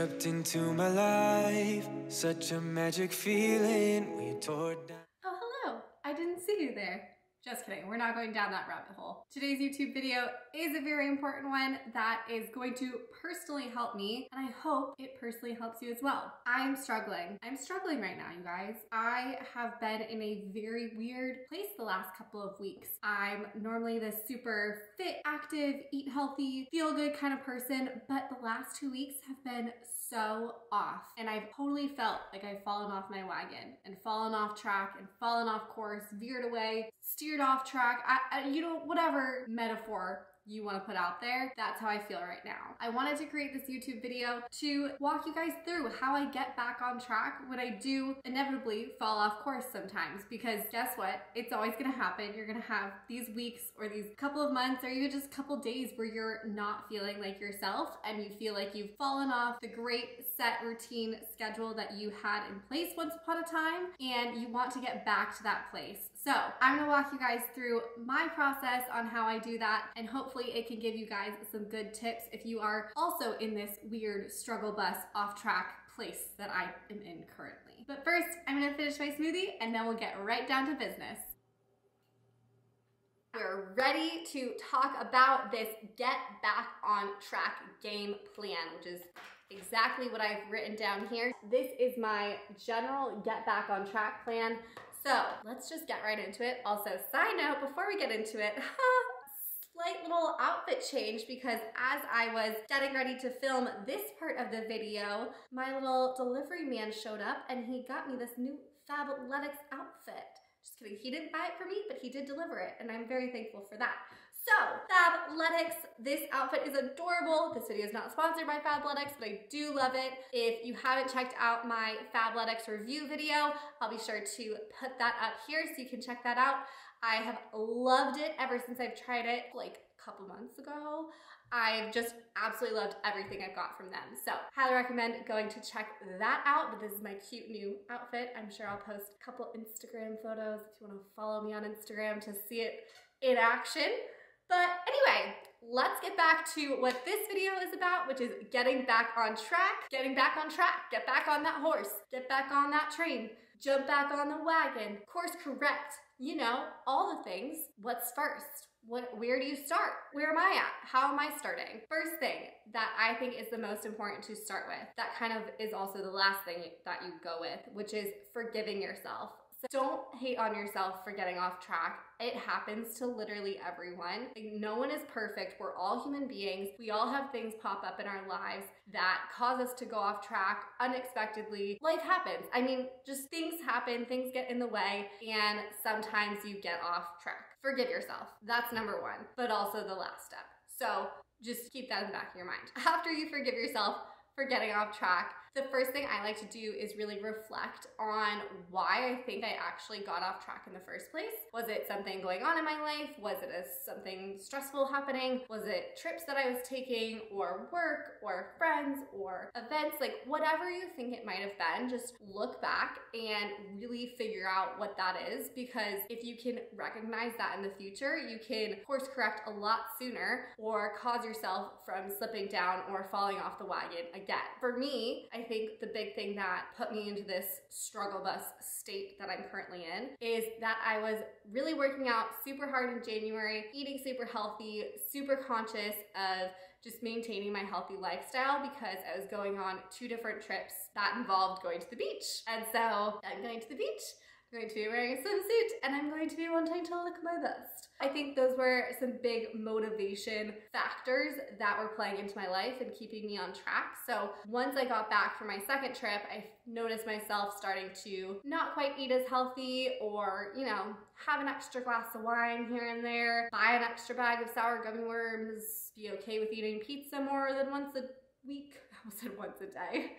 stepped into my life, such a magic feeling, we tore down. Oh, hello, I didn't see you there. Just kidding, we're not going down that rabbit hole. Today's YouTube video is a very important one that is going to personally help me, and I hope it personally helps you as well. I'm struggling right now, you guys. I have been in a very weird place the last couple of weeks. I'm normally this super fit, active, eat healthy, feel good kind of person, but the last 2 weeks have been so off, and I've totally felt like I've fallen off my wagon and fallen off track and fallen off course, veered away, steered off track, you know, whatever metaphor you want to put out there. That's how I feel right now. I wanted to create this YouTube video to walk you guys through how I get back on track when I do inevitably fall off course sometimes, because guess what? It's always going to happen. You're going to have these weeks or these couple of months or even just a couple days where you're not feeling like yourself and you feel like you've fallen off the great set routine schedule that you had in place once upon a time, and you want to get back to that place. So I'm going to walk you guys through my process on how I do that, and hopefully it can give you guys some good tips if you are also in this weird struggle bus off track place that I am in currently. But first, I'm going to finish my smoothie and then we'll get right down to business. We're ready to talk about this get back on track game plan, which is exactly what I've written down here. This is my general get back on track plan. So let's just get right into it. Also, side note, before we get into it, slight little outfit change, because as I was getting ready to film this part of the video, my little delivery man showed up and he got me this new Fabletics outfit. Just kidding, he didn't buy it for me, but he did deliver it, and I'm very thankful for that. So, Fabletics, this outfit is adorable. This video is not sponsored by Fabletics, but I do love it. If you haven't checked out my Fabletics review video, I'll be sure to put that up here so you can check that out. I have loved it ever since I've tried it, like a couple months ago. I've just absolutely loved everything I've got from them. So highly recommend going to check that out. But this is my cute new outfit. I'm sure I'll post a couple Instagram photos if you want to follow me on Instagram to see it in action. But anyway, let's get back to what this video is about, which is getting back on track, get back on that horse, get back on that train, jump back on the wagon, course correct, you know, all the things. What's first? Where do you start? Where am I at? How am I starting? First thing that I think is the most important to start with, that kind of is also the last thing that you go with, which is forgiving yourself. So don't hate on yourself for getting off track. It happens to literally everyone. Like, no one is perfect. We're all human beings. We all have things pop up in our lives that cause us to go off track unexpectedly. Life happens. I mean, just things happen, things get in the way, and sometimes you get off track. Forgive yourself. That's number one, but also the last step. So just keep that in the back of your mind. After you forgive yourself for getting off track, the first thing I like to do is really reflect on why I think I actually got off track in the first place. Was it something going on in my life? Was it something stressful happening? Was it trips that I was taking, or work, or friends, or events? Like, whatever you think it might have been, just look back and really figure out what that is, because if you can recognize that in the future, you can course correct a lot sooner or cause yourself from slipping down or falling off the wagon again. For me, I think the big thing that put me into this struggle bus state that I'm currently in is that I was really working out super hard in January, eating super healthy, super conscious of just maintaining my healthy lifestyle, because I was going on 2 different trips that involved going to the beach. And so I'm going to the beach, I'm going to be wearing a swimsuit, and I'm going to be wanting to look my best. I think those were some big motivation factors that were playing into my life and keeping me on track. So once I got back from my 2nd trip, I noticed myself starting to not quite eat as healthy, or, you know, have an extra glass of wine here and there, buy an extra bag of sour gummy worms, be okay with eating pizza more than once a week. I almost said once a day.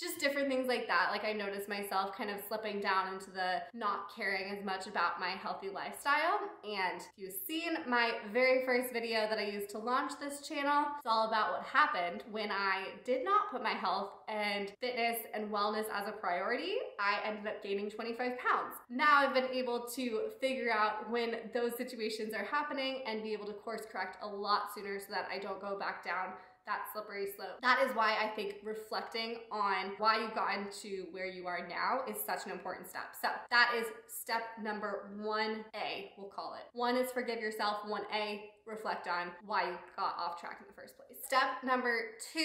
Just different things like that. Like, I noticed myself kind of slipping down into the not caring as much about my healthy lifestyle. And if you've seen my very first video that I used to launch this channel, it's all about what happened when I did not put my health and fitness and wellness as a priority. I ended up gaining 25 pounds. Now I've been able to figure out when those situations are happening and be able to course correct a lot sooner so that I don't go back down that slippery slope. That is why I think reflecting on why you've gotten to where you are now is such an important step. So that is step number 1A, we'll call it. 1 is forgive yourself, 1A, reflect on why you got off track in the first place. Step number 2,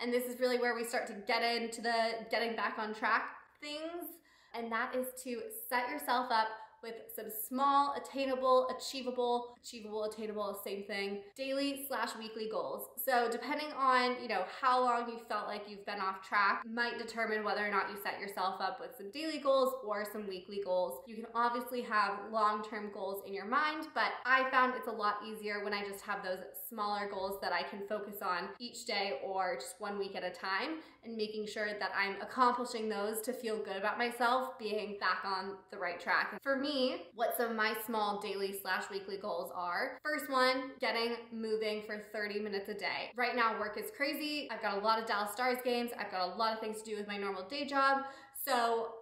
and this is really where we start to get into the getting back on track things, and that is to set yourself up with some small, attainable, same thing, daily/weekly goals. So depending on, you know, how long you felt like you've been off track might determine whether or not you set yourself up with some daily goals or some weekly goals. You can obviously have long-term goals in your mind, but I found it's a lot easier when I just have those smaller goals that I can focus on each day or just one week at a time, and making sure that I'm accomplishing those to feel good about myself being back on the right track. For me, what some of my small daily/weekly goals are. First one, getting moving for 30 minutes a day. Right now, work is crazy. I've got a lot of Dallas Stars games. I've got a lot of things to do with my normal day job. So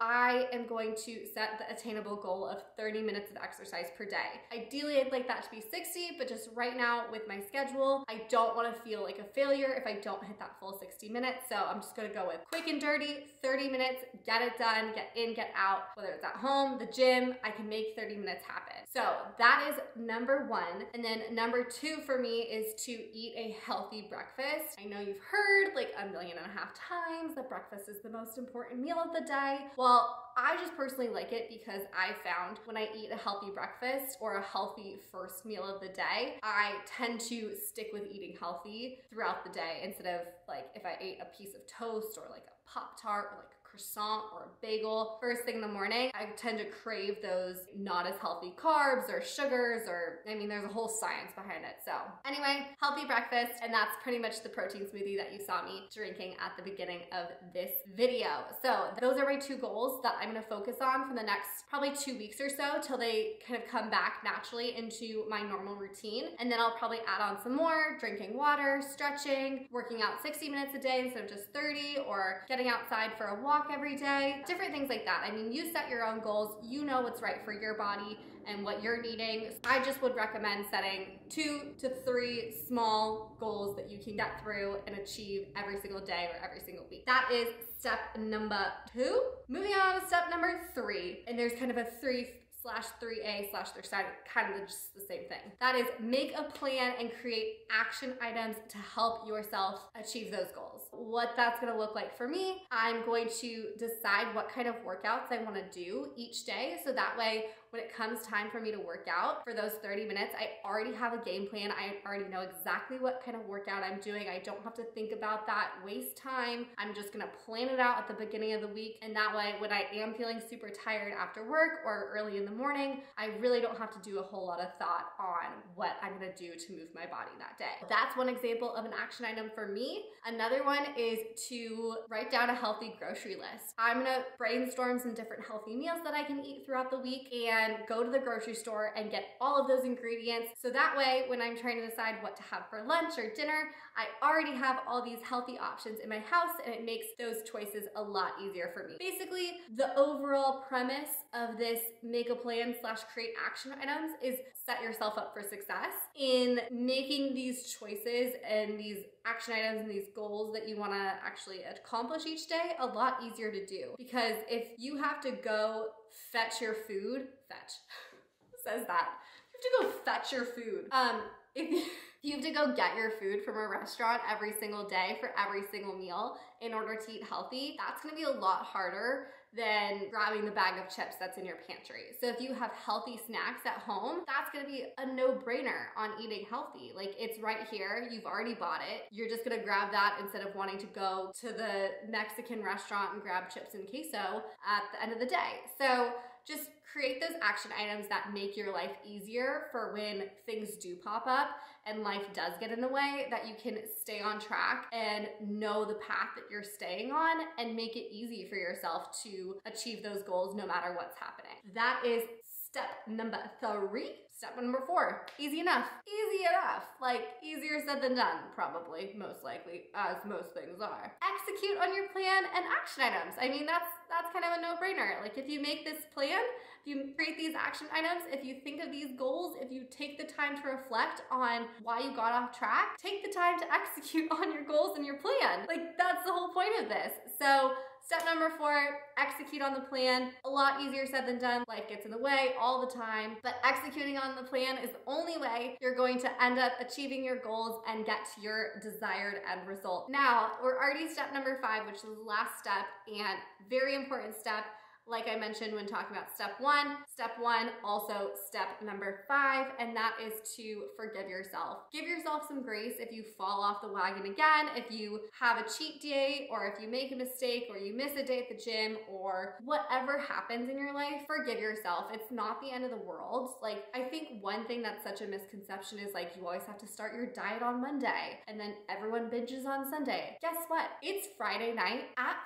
I am going to set the attainable goal of 30 minutes of exercise per day. Ideally, I'd like that to be 60, but just right now with my schedule, I don't want to feel like a failure if I don't hit that full 60 minutes. So I'm just going to go with quick and dirty, 30 minutes, get it done, get in, get out. Whether it's at home, the gym, I can make 30 minutes happen. So that is number 1. And then number 2 for me is to eat a healthy breakfast. I know you've heard like 1.5 million times that breakfast is the most important meal of the day. Well, I just personally like it because I found when I eat a healthy breakfast or a healthy first meal of the day, I tend to stick with eating healthy throughout the day instead of like if I ate a piece of toast or like a Pop-Tart or like a croissant or a bagel first thing in the morning. I tend to crave those not as healthy carbs or sugars, or I mean there's a whole science behind it. So anyway, healthy breakfast, and that's pretty much the protein smoothie that you saw me drinking at the beginning of this video. So those are my 2 goals that I'm going to focus on for the next probably 2 weeks or so till they kind of come back naturally into my normal routine, and then I'll probably add on some more: drinking water, stretching, working out 60 minutes a day instead of just 30, or getting outside for a walk every day, different things like that. I mean, you set your own goals, you know what's right for your body and what you're needing. I just would recommend setting 2 to 3 small goals that you can get through and achieve every single day or every single week. That is step number 2. Moving on to step number 3, and there's kind of a 3/3A/3 kind of just the same thing. That is make a plan and create action items to help yourself achieve those goals. What that's going to look like for me, I'm going to decide what kind of workouts I want to do each day, so that way when it comes time for me to work out for those 30 minutes, I already have a game plan. I already know exactly what kind of workout I'm doing. I don't have to think about that, waste time. I'm just going to plan it out at the beginning of the week, and that way when I am feeling super tired after work or early in the morning, I really don't have to do a whole lot of thought on what I'm going to do to move my body that day. That's one example of an action item for me. Another one is to write down a healthy grocery list. I'm going to brainstorm some different healthy meals that I can eat throughout the week and go to the grocery store and get all of those ingredients. So that way, when I'm trying to decide what to have for lunch or dinner, I already have all these healthy options in my house, and it makes those choices a lot easier for me. Basically, the overall premise of this make a plan/create action items is set yourself up for success in making these choices and these action items and these goals that you want to actually accomplish each day a lot easier to do. Because if you have to go fetch your food, you have to go fetch your food. If you have to go get your food from a restaurant every single day for every single meal in order to eat healthy, that's going to be a lot harder than grabbing the bag of chips that's in your pantry. So if you have healthy snacks at home, that's gonna be a no-brainer on eating healthy. Like, it's right here, you've already bought it. You're just gonna grab that instead of wanting to go to the Mexican restaurant and grab chips and queso at the end of the day. So just create those action items that make your life easier for when things do pop up and life does get in the way, that you can stay on track and know the path that you're staying on and make it easy for yourself to achieve those goals no matter what's happening. That is step number 3. Step number 4, easy enough. Easy enough, like easier said than done, probably, most likely, as most things are. Execute on your plan and action items. I mean, that's kind of a no-brainer. Like if you make this plan, if you create these action items, if you think of these goals, if you take the time to reflect on why you got off track, take the time to execute on your goals and your plan. Like that's the whole point of this. So step number 4, execute on the plan. A lot easier said than done. Life gets in the way all the time, but executing on the plan is the only way you're going to end up achieving your goals and get to your desired end result. Now, we're already step number 5, which is the last step and very important step. Like I mentioned when talking about step one, also step number 5, and that is to forgive yourself. Give yourself some grace if you fall off the wagon again, if you have a cheat day, or if you make a mistake, or you miss a day at the gym, or whatever happens in your life, forgive yourself. It's not the end of the world. Like, I think one thing that's such a misconception is like, you always have to start your diet on Monday, and then everyone binges on Sunday. Guess what? It's Friday night at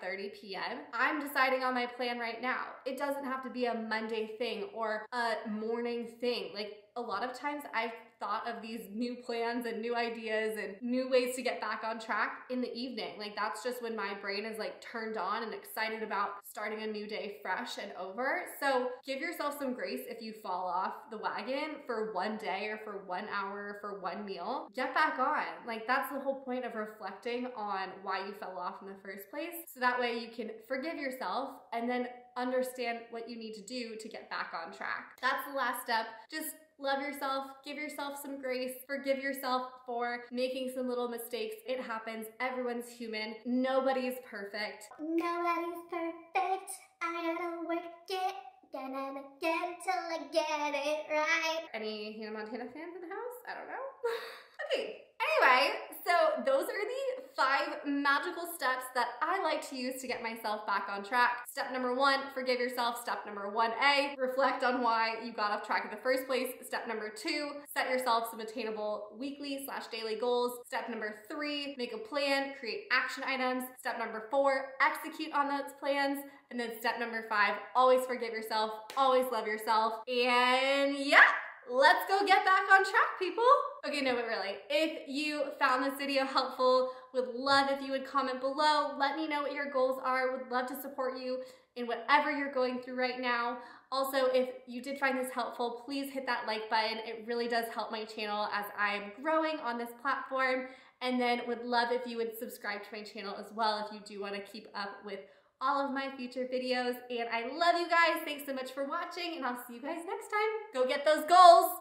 5:30 p.m. I'm deciding on my plan right now. It doesn't have to be a Monday thing or a morning thing. Like a lot of times I've thought of these new plans and new ideas and new ways to get back on track in the evening. Like that's just when my brain is like turned on and excited about starting a new day fresh and over. So give yourself some grace if you fall off the wagon for one day or for 1 hour or for one meal. Get back on. Like that's the whole point of reflecting on why you fell off in the first place. So that way you can forgive yourself and then understand what you need to do to get back on track. That's the last step. Just love yourself, give yourself some grace, forgive yourself for making some little mistakes. It happens, everyone's human, nobody's perfect. Nobody's perfect, I gotta work it again and again till I get it right. Any Hannah Montana fans in the house? I don't know. Okay. Anyway, so those are the 5 magical steps that I like to use to get myself back on track. Step number 1, forgive yourself. Step number 1A, reflect on why you got off track in the first place. Step number 2, set yourself some attainable weekly/daily goals. Step number 3, make a plan, create action items. Step number 4, execute on those plans. And then step number 5, always forgive yourself, always love yourself. And yeah, let's go get back on track, people. Okay, no, but really, if you found this video helpful, would love if you would comment below. Let me know what your goals are. Would love to support you in whatever you're going through right now. Also, if you did find this helpful, please hit that like button. It really does help my channel as I am growing on this platform. And then would love if you would subscribe to my channel as well if you do want to keep up with all of my future videos. And I love you guys. Thanks so much for watching, and I'll see you guys next time. Go get those goals.